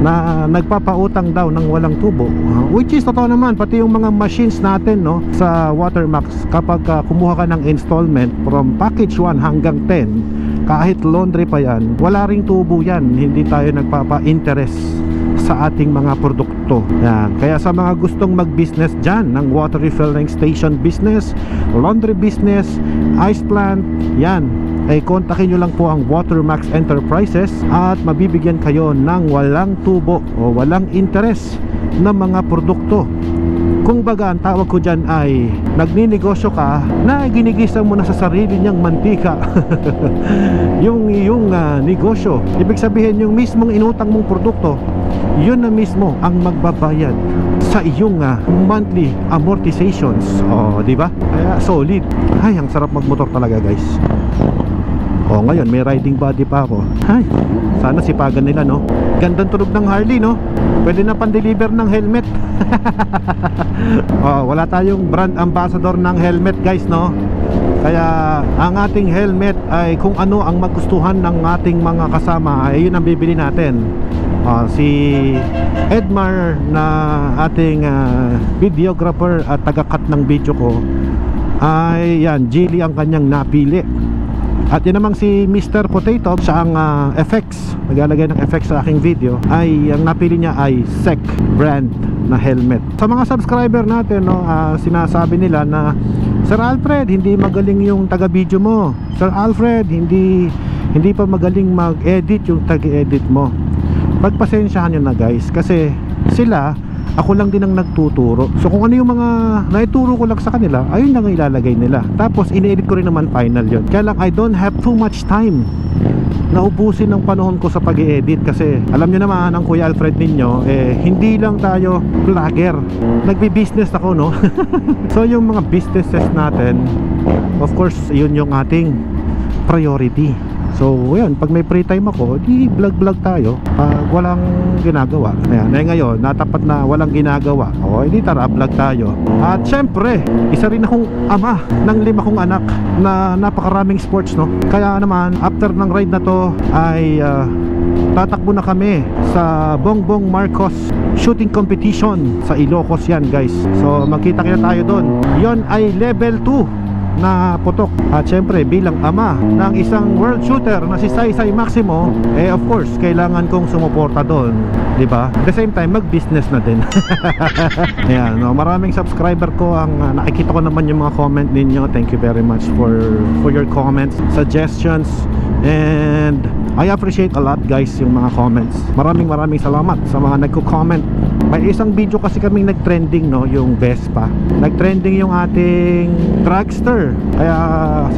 Na nagpapautang daw ng walang tubo, which is totoo naman, pati yung mga machines natin, no, sa Watermax kapag kumuha ka ng installment from package 1 hanggang 10, kahit laundry pa yan, wala ring tubo yan, hindi tayo nagpapa-interest sa ating mga produkto. Yan. Kaya sa mga gustong mag-business dyan ng water refilling station business, laundry business, ice plant, yan ay kontakin nyo lang po ang Watermax Enterprises at mabibigyan kayo ng walang tubo o walang interes na mga produkto. Kung baga ang tawag ko dyan ay nagninegosyo ka na ginigisa mo na sa sarili niyang mantika. Yung iyong negosyo, ibig sabihin yung mismong inutang mong produkto, yun na mismo ang magbabayad sa iyong monthly amortizations. O, diba? Kaya solid. Ay, ang sarap magmotor talaga guys. O, ngayon may riding body pa ako. Ay, sana sipagan nila, no? Gandang tunog ng Harley, no? Pwede na pan-deliver ng helmet. Oh, wala tayong brand ambassador ng helmet guys, no? Kaya ang ating helmet ay kung ano ang magustuhan ng ating mga kasama ay yun ang bibili natin. Si Edmar na ating videographer at taga-cut ng video ko ay yan, Gille ang kanyang napili. At yun namang si Mr. Potato, siya ang FX, naglalagay ng FX sa aking video, ay ang napili niya ay SEC brand na helmet. Sa mga subscriber natin, no, sinasabi nila na Sir Alfred, hindi magaling yung taga-video mo. Sir Alfred, hindi pa magaling mag-edit yung tag-edit mo. Pagpasensyahan nyo na guys, kasi sila, ako lang din ang nagtuturo. So kung ano yung mga naituro ko lang sa kanila, ayun lang ang ilalagay nila. Tapos ini-edit ko rin naman final yun. Kaya lang I don't have too much time. Naubusin ang panahon ko sa pag-i-edit kasi alam nyo naman ang Kuya Alfred ninyo, eh hindi lang tayo vlogger. Nagbi-business ako, no? So yung mga businesses natin, of course yun yung ating priority. So ayan, pag may free time ako, di vlog-vlog tayo. Pag walang ginagawa, ayan, eh ngayon, natapat na walang ginagawa, o hindi, tara, vlog tayo. At syempre, isa rin akong ama ng 5 kong anak na napakaraming sports, no? Kaya naman, after ng ride na to ay tatakbo na kami sa Bongbong Marcos shooting competition sa Ilocos yan guys. So magkita-kita tayo doon. Yon ay level 2 na putok. At syempre bilang ama ng isang world shooter na si Saysay Maximo, eh of course kailangan kong sumuporta doon, diba? At the same time, mag-business na din. Ayan, no, maraming subscriber ko ang nakikita ko naman yung mga comment ninyo. Thank you very much for your comments, suggestions, and I appreciate a lot guys yung mga comments. Maraming salamat sa mga nagko-comment May isang video kasi kaming nag-trending, no, yung Vespa. Nag-trending yung ating dragster. Kaya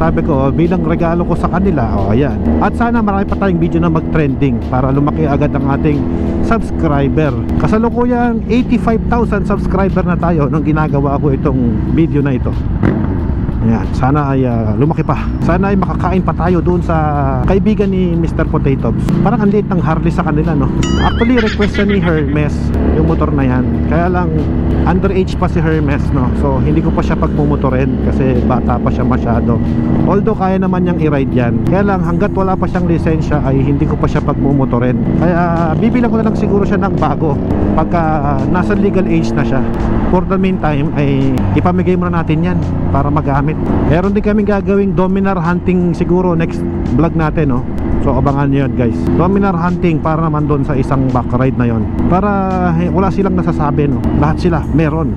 sabi ko, bilang regalo ko sa kanila, oh, ayan. At sana marami pa tayong video na mag-trending para lumaki agad ang ating subscriber. Kasalukuyan 85,000 subscriber na tayo nung ginagawa ko itong video na ito. Ayan, sana ay lumaki pa. Sana ay makakain pa tayo doon sa kaibigan ni Mr. Potato. Parang ang liit ng Harley sa kanila, no? Actually, request na ni Hermes yung motor na yan. Kaya lang, underage pa si Hermes, no? So, hindi ko pa siya pagmumotorin kasi bata pa siya masyado. Although, kaya naman niyang i-ride yan. Kaya lang, hanggat wala pa siyang lisensya ay hindi ko pa siya pagmumotorin. Kaya, bibilang ko na lang siguro siya ng bago pagka nasa legal age na siya. For the meantime, ay ipamigay muna natin yan para magamit. Meron din kaming gagawing Dominar hunting siguro next vlog natin, no? So abangan nyo yan, guys. Dominar hunting para naman doon sa isang back ride na yon. Para wala silang nasasabi, no? Lahat sila meron.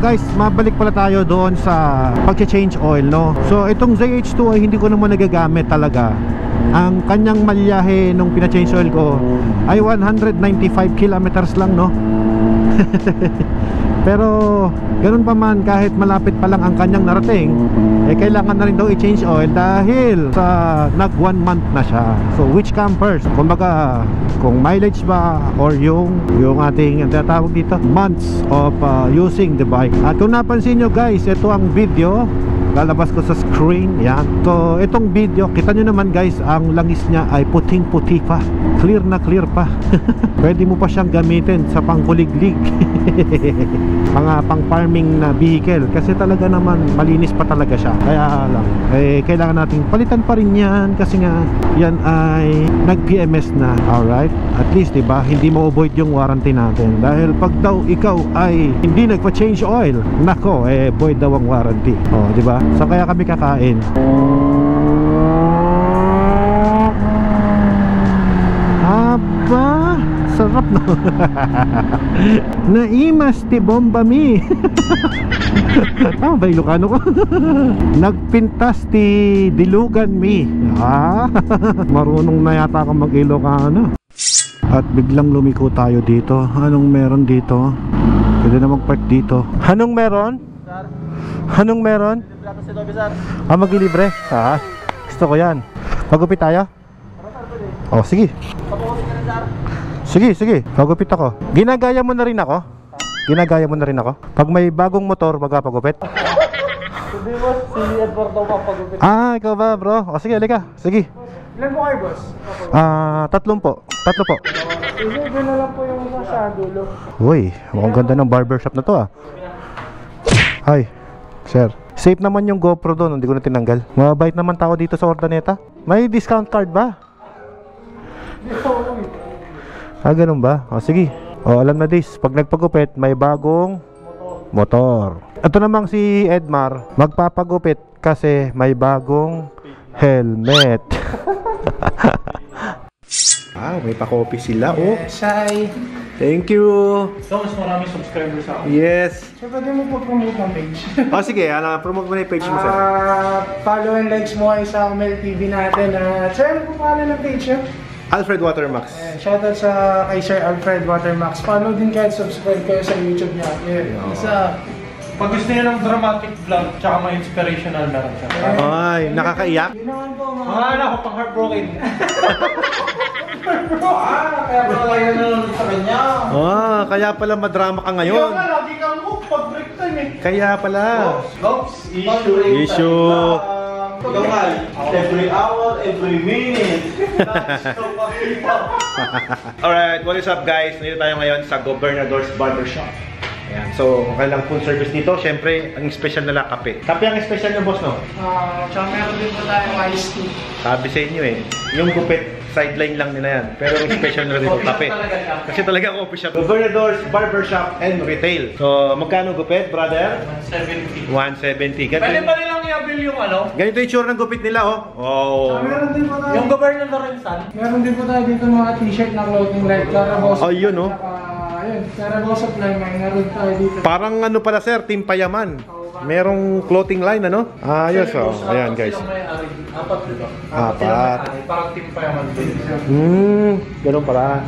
Guys, mabalik pala tayo doon sa pag-change oil, no? So itong ZH2 ay hindi ko naman nagagamit talaga. Ang kanyang malyahe nung pina-change oil ko ay 195 kilometers lang, no? Pero ganun pa man, kahit malapit pa lang ang kanyang narating, eh kailangan na rin daw i-change oil dahil sa nag 1 month na siya. So which comes first? Kumbaga, kung mileage ba or yung ating tinatawag dito months of using the bike. At kung napansin nyo, guys, ito ang video lalabas ko sa screen. Yan. So itong video, kita nyo naman, guys, ang langis niya ay puting-puti pa. Clear na clear pa. Pwede mo pa siyang gamitin sa pangkuliglig. Mga pang-farming na vehicle kasi talaga naman malinis pa talaga siya. Kaya lang, eh, kailangan nating palitan pa rin yan kasi nga yan ay nag-PMS na. Alright, at least diba hindi ma-avoid yung warranty natin dahil pag daw ikaw ay hindi nagpa-change oil, nako, eh void daw ang warranty. O diba? So kaya kami kakain. Aba, sarap na. Naimas ti bomba mi. Ah, ba Ilocano ko? Nagpintas ti dilugan mi. Ah, marunong na yata akong mag-Ilocano. At biglang lumiko tayo dito. Anong meron dito? Pwede na mag-park dito. Anong meron? Sir? Anong meron? Libre ako si Tobi, sir. Ah, maglilibre? Ah, gusto ko yan. Magupit tayo? Oh, sige. Sige, sige. Pagupit ako. Ginagaya mo na rin ako? Ginagaya mo na rin ako? Pag may bagong motor, magpagupit? Hindi, boss. Si Edmar daw magpagupit. Ah, ikaw ba, bro? O, sige, halika. Sige. Ilan mo kayo, boss? Ah, 3 po. 3 po. Ilubi na lang po yung nasa dulo. Uy, mukhang ganda ng barbershop na to, ah. Hi, sir. Safe naman yung GoPro doon. Hindi ko na tinanggal. Mabait naman tao dito sa Urdaneta. May discount card ba? Ah, ganun ba? O, sige. O, alam na this. Pag nagpagupit, may bagong motor. Ito namang si Edmar, magpapagupit kasi may bagong helmet. Ah, may pa-copy sila, oh. Yes, hi. Thank you. So, mas maraming subscribers ako. Yes. So, pwede mo pag-promote ang page. O, sige. Promote mo na yung page mo, sir. Follow and likes mo ay sa Mel TV natin. Sir, ano po pala ng page niya? Alfred Watermax. Shoutout sa kay Sir Alfred Watermax. Follow din kayo, subscribe kayo sa YouTube niya. Yeah. Isa, pag gusto niya ng dramatic vlog, tsaka may inspirational na rin siya. Ay, nakakaiyak? Yun naman po mga... Mga anak ko, pang heartbroken. Kaya pala kayo nanonood sa kanya. Ah, kaya pala madrama ka ngayon. Kaya nga, lagi kang hook pag break time eh. Kaya pala. Oops, issue. Every hour, every minute. Alright, what is up, guys? Nandito tayo ngayon sa Governor's Barbershop. Ayan. So, okay lang full service dito. Siyempre, ang special nila kape. Kape ang special nyo, boss, no? Tsaka meron din po tayong ice tea. Sabi sa inyo eh, yung gupit sideline lang nila yan. Pero special na rin po, kape. Kasi talaga ako official. Governor's Barbershop and Retail. So, magkano gupit, brother? 170. 170. Pwede lang i-avail yung ano? Ganito yung tsura ng gupit nila, oh. Oh. So, meron din po tayo. Yung Governor Lorensan. Meron din po tayo dito mga t-shirt na clothing like Carabosa. Oh, yun, oh. Ayun, Carabosa Flyman. Meron tayo dito. Parang ano pala, sir, Team Payaman. Oh. merong clothing line, ano? Ah, yes, oh. Ayan, guys. Apat, diba? Apat. Parang team fireman. Ganun pala.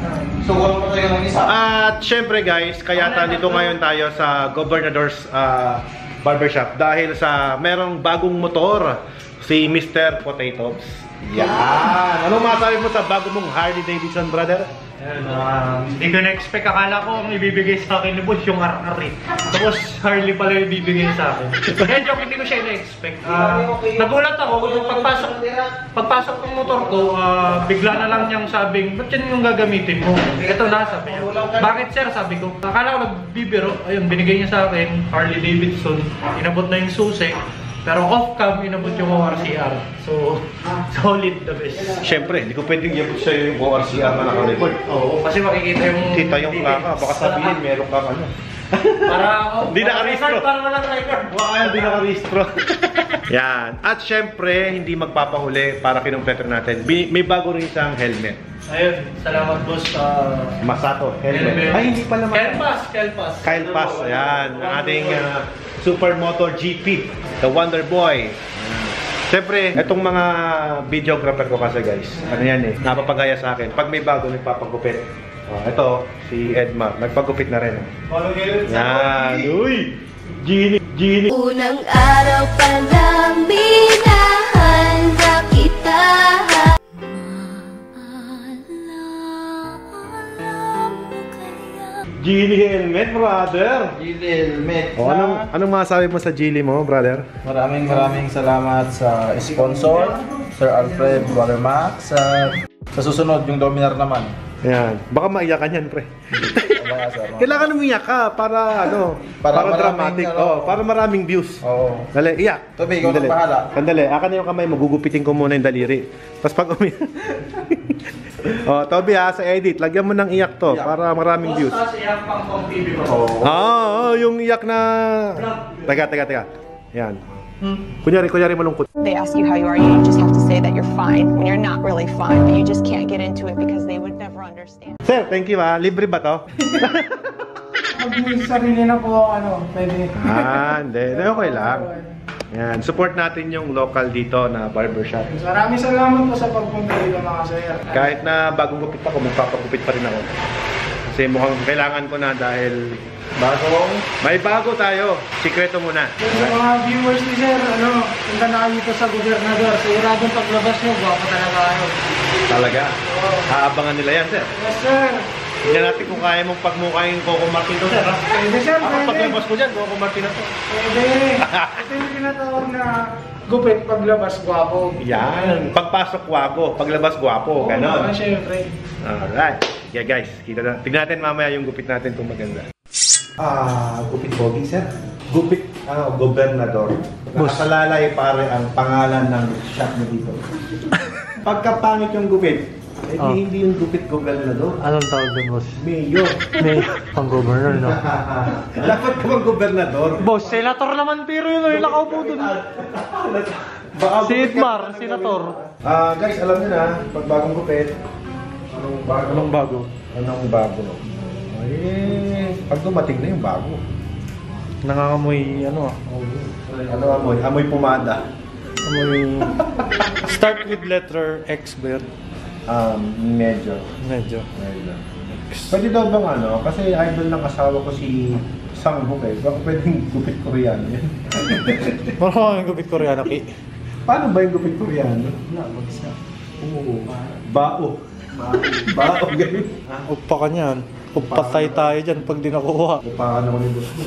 So, wala pa tayo ng isa. At syempre, guys, kaya dito ngayon tayo sa Governor's Barbershop dahil sa merong bagong motor si Mr. Potato. Yan! Anong masabi mo sa bago mong Harley Davidson, brother? Hindi ko na-expect. Akala ko ang ibibigay sa akin ni Boss yung harang-hari. Tapos Harley pala yung ibibigay sa akin. Kaya joke, hindi ko siya na-expect. Nagulat ako nung pagpasok ng motor ko, bigla na lang niyang sabing, ba't yun yung gagamitin mo? Ito na, sabi niya. Bakit sir? Sabi ko. Akala ko nagbibiro. Ayun, binigay niya sa akin, Harley Davidson. Inabot na yung susi. Pero off-cam, inabot yung ORCR. So, solid the best. Siyempre, hindi ko pwedeng iabot sa'yo yung ORCR na naka-record. Oo, kasi makikita yung... Kita yung plaka, baka sabihin meron kang ano. Para ako... Hindi naka-restro. Para walang record. Baka hindi naka-restro. Yan. At siyempre, hindi magpapahuli para kinumpleto natin. May bago rin isang helmet. Ayun, salamat boss sa... Masato, helmet. Ay, hindi pala Masato. Kyle Paz, Kyle Paz. Kyle Paz, yan. Ating... Supermoto GP, the Wonder Boy. Siyempre, itong mga videographer ko kasi guys, ano yan eh, napapagaya sa akin. Pag may bago, nagpapagupit. Ito, si Edmar, nagpagupit na rin. Yan, uy! Gille, Gille. Unang araw pa lang binahanda kita. Gille helmet, brother! Gille helmet. O, anong masasabi mo sa Gille mo, brother? Maraming salamat sa sponsor, Sir Alfred, Watermax. Sa susunod, yung Dominar naman. Ayan. Baka maiyakan yan, pre. Kailangan mo iyak ka para, ano, para dramatic. Oo, para maraming views. Oo. Dali, iyak. Tobi, ikaw na pahala. Sandali, akin na yung kamay, magugupitin ko muna yung daliri. Tapos pag umiyak. Oh, Tobi ha, sa edit, lagyan mo ng iyak to para maraming views. Basta iyak pang pang-TV mo. Oo, yung iyak na... Teka. Ayan. Kunyari malungkot. They ask you how you are, you just have to say that you're fine when you're not really fine, but you just can't get into it because they would never understand. Sir, thank you ha. Libre ba to? Pag may sarili na po, ano, pwede. Hindi. Okay lang. Ayan, support natin yung local dito na barbershop. Maraming salamat po sa pagpunta dito mga sir. Kahit na bagong gupit ako, magpapagupit pa rin ako. Kasi mukhang kailangan ko na dahil bagong... May bago tayo. Sikreto muna. Sa mga viewers ni sir, ano, punta na kayo sa Gobernador. Siguradong paglabas nyo, baka talaga ano. Talaga? Oo. Haabangan nila yan, sir? Yes, sir. Hindi natin kung kaya mong pagmukha yung Coco Martin to, sir. Pwede, sir. Ako paglabas ko dyan, Coco Martin na to. Pwede. Ito yung tinatawag na gupit, paglabas, guwapo. Yan. Pagpasok, guwapo. Paglabas, guwapo. Ganon. Oo, syempre. Alright. Yeah, guys. Tignan natin mamaya yung gupit natin kung maganda. Gupit Bobby, sir. Gupit, ano, Gobernador. Nakasalalay pare ang pangalan ng shop na dito. Pagkapangit yung gupit. Eh, hindi yung gupit Gobernador. Anong tawag doon, boss? Mayor. Pang-governor, no? Dapat ka bang Gobernador? Boss, senator naman pero yun, yung lakaw po doon. Si Edmar, senator. Guys, alam nyo na, pag bagong gupit, anong bago? Eh, pag dumating na yung bago. Nangangamoy, ano ah? Ano amoy? Amoy pumada. Amoy... Start with letter X ba yun? Medyo. Pwede daw bang ano? Kasi idol ng asawa ko si Sanghok eh. Baka pwedeng gupit Koreano yun. Parang yung gupit Koreano, Ki. Paano ba yung gupit Koreano? Wala, magsa. Oo. Bao. Bao, ganyan. Upa ka niyan. Upatay tayo dyan pag di nakuha. Upakan ako ni boss mo.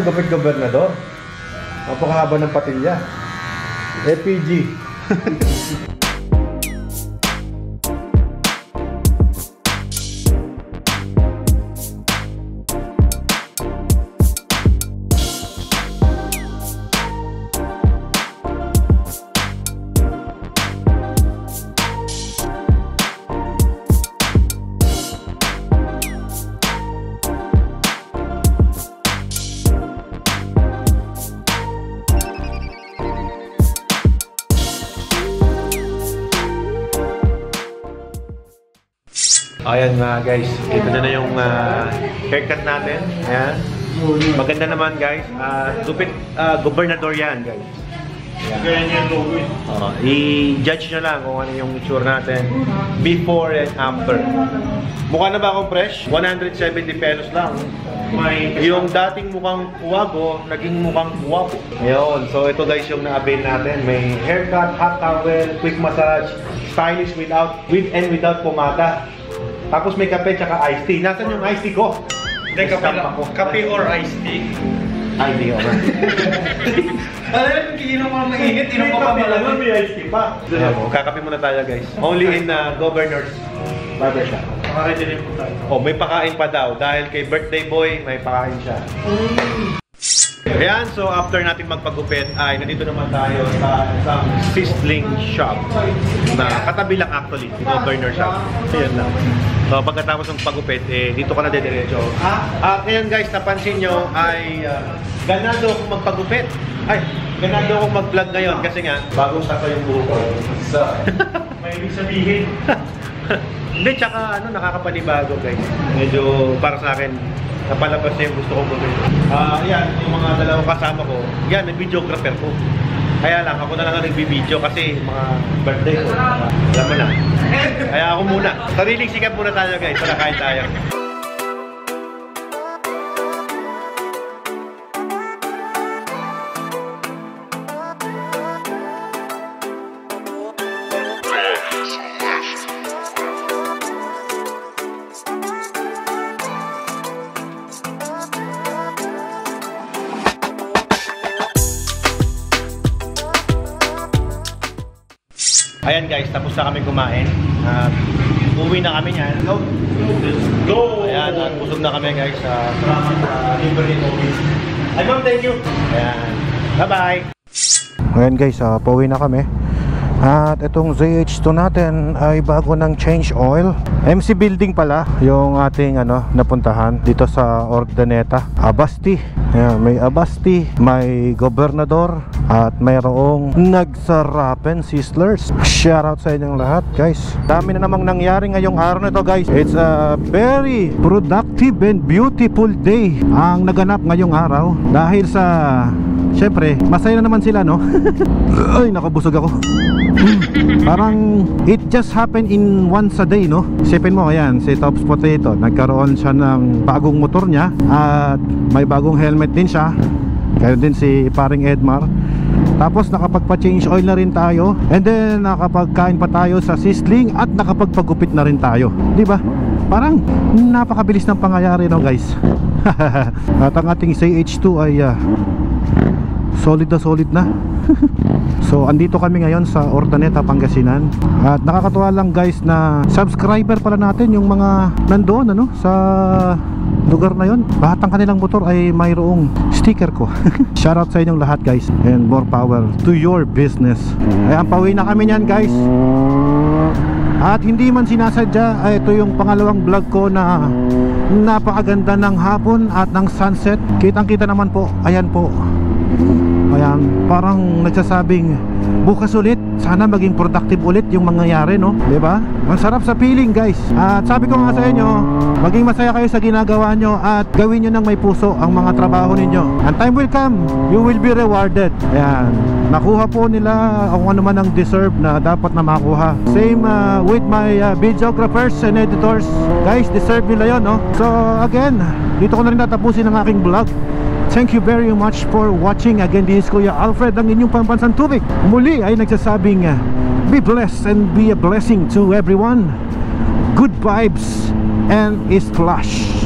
Ang gupit Gobernador. Napakahaba ng patilya. FPG. Ayan mga guys, ito na yung haircut natin. Ayan. Maganda naman guys. Stupid gobernador yan guys. I-judge nyo lang kung ano yung itsura natin before and after. Mukha na ba akong fresh? 170 pesos lang. Yung dating mukhang kuwago, naging mukhang kuwago. Ayun, so ito guys yung na-avail natin. May haircut, hot towel, quick massage, stylish without, with and without pomada. Tapos may kape tsaka iced tea. Nasaan yung iced tea ko? Hindi, kape or iced tea? Ay, hindi ako. Alam, iinom ko ng maingit, iinom ko pa pala. May iced tea pa. Kakape muna tayo guys. Only in Governor's Barbershop. Makakadilim po tayo. Oh, may pakain pa daw. Dahil kay birthday boy, may pakain siya. Ayan, so after natin magpagupit, ay nandito naman tayo sa isang sizzling shop. Na katabi lang actually, Governor's Shop. Ayan lang. So pagkatapos ng pagupit, eh, dito ka na didiretso. Ngayon guys, napansin nyo ay ganado akong magpagupit. Ay, ganado akong mag-vlog ngayon kasi nga, bagong saka yung buho ko. May ibig sabihin. Hindi, tsaka ano, nakakapanibago guys. Medyo para sa akin, napalabas na yung gusto kong gawin. Ayan, yung mga dalawang kasama ko, yan, nag-videographer ko. Kaya lang, ako na lang ang nagbibideo kasi mga birthday ko. Alam mo na. Kaya ako muna. Sariling sikap muna tayo guys. Sana kain tayo. Ayan guys, tapos na kami kumain. Uwi na kami niyan. Go! Go! Ayan, busog na kami guys. Salamat sa libre ni Tobi. Ay, ma'am, thank you! Ayan, bye-bye! Ayan guys, pauwi na kami. At itong ZH2 natin ay bago ng change oil. MC building pala yung ating ano, napuntahan dito sa Urdaneta. Abasti. Ayan, may Abasti, may Gobernador, at mayroong nagsarapen sizzlers. Shout out sa inyong lahat guys. Dami na namang nangyari ngayong araw nito guys. It's a very productive and beautiful day ang naganap ngayong araw. Dahil sa, syempre, masaya na naman sila no. Ay, nakabusog ako. Parang it just happened in once a day no. Isipin mo, ayan, si Mr. Potato, nagkaroon siya ng bagong motor niya at may bagong helmet din siya. Kayo din si paring Edmar. Tapos nakapagpa-change oil na rin tayo. And then nakapagkain pa tayo sa sizzling at nakapagpagupit na rin tayo. 'Di ba? Parang napakabilis ng pangyayari no, guys. At ang ating ZH2 ay solid na solid na. So andito kami ngayon sa Urdaneta, Pangasinan. At nakakatuwa lang guys na subscriber pala natin yung mga nandoon ano sa lugar na yun. Lahat ng kanilang motor ay mayroong sticker ko. Shoutout sa inyong lahat guys. And more power to your business. Ayan, pauwi na kami niyan guys. At hindi man sinasadya, ay ito yung pangalawang vlog ko na napakaganda ng hapon at ng sunset. Kitang kita naman po. Ayan po. Ayan, parang nagsasabing bukas ulit, sana maging productive ulit yung mangyayari no, diba? Ang sarap sa feeling guys. At sabi ko nga sa inyo, maging masaya kayo sa ginagawa nyo at gawin nyo ng may puso ang mga trabaho ninyo. And time will come, you will be rewarded. Ayan, nakuha po nila kung ano man ang deserve na dapat na makuha. Same with my videographers and editors. Guys, deserve nila yun no. So again, dito ko na rin natapusin ang aking vlog. Thank you very much for watching. Again, this is Kuya Alfred, ang inyong pambansang tubig. Muli ay nagsasabing, be blessed and be a blessing to everyone. Good vibes and splash.